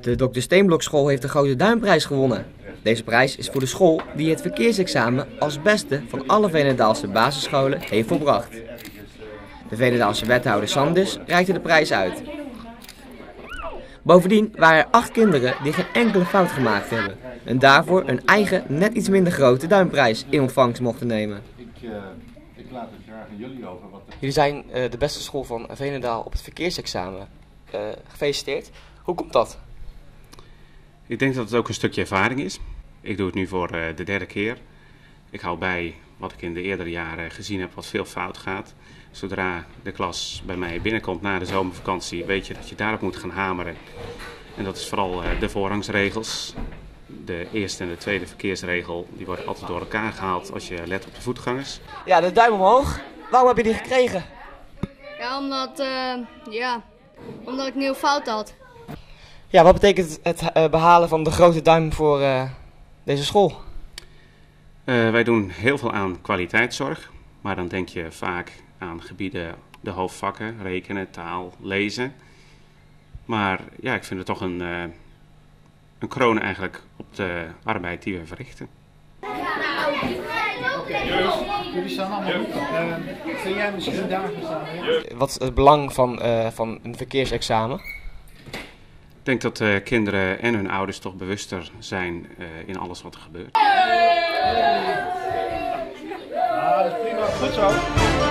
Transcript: De Dr. Steenblokschool heeft de Grote Duimprijs gewonnen. Deze prijs is voor de school die het verkeersexamen als beste van alle Veenendaalse basisscholen heeft volbracht. De Veenendaalse wethouder Sanders reikte de prijs uit. Bovendien waren er 8 kinderen die geen enkele fout gemaakt hebben en daarvoor een eigen, net iets minder grote duimprijs in ontvangst mochten nemen. Ik laat het graag aan jullie over. Jullie zijn de beste school van Veenendaal op het verkeersexamen. Gefeliciteerd. Hoe komt dat? Ik denk dat het ook een stukje ervaring is. Ik doe het nu voor de 3e keer. Ik hou bij wat ik in de eerdere jaren gezien heb wat veel fout gaat. Zodra de klas bij mij binnenkomt na de zomervakantie weet je dat je daarop moet gaan hameren. En dat is vooral de voorrangsregels. De eerste en de tweede verkeersregel die worden altijd door elkaar gehaald als je let op de voetgangers. Ja, de duim omhoog. Waarom heb je die gekregen? Ja, omdat ik nieuw fout had. Ja, wat betekent het behalen van de grote duim voor deze school? Wij doen heel veel aan kwaliteitszorg, maar dan denk je vaak aan gebieden, de hoofdvakken, rekenen, taal, lezen. Maar ja, ik vind het toch een kroon eigenlijk op de arbeid die we verrichten. Jullie staan allemaal goed. Kun jij misschien daar staan? Wat is het belang van een verkeersexamen? Ik denk dat kinderen en hun ouders toch bewuster zijn in alles wat er gebeurt. Ja, dat is prima. Goed zo.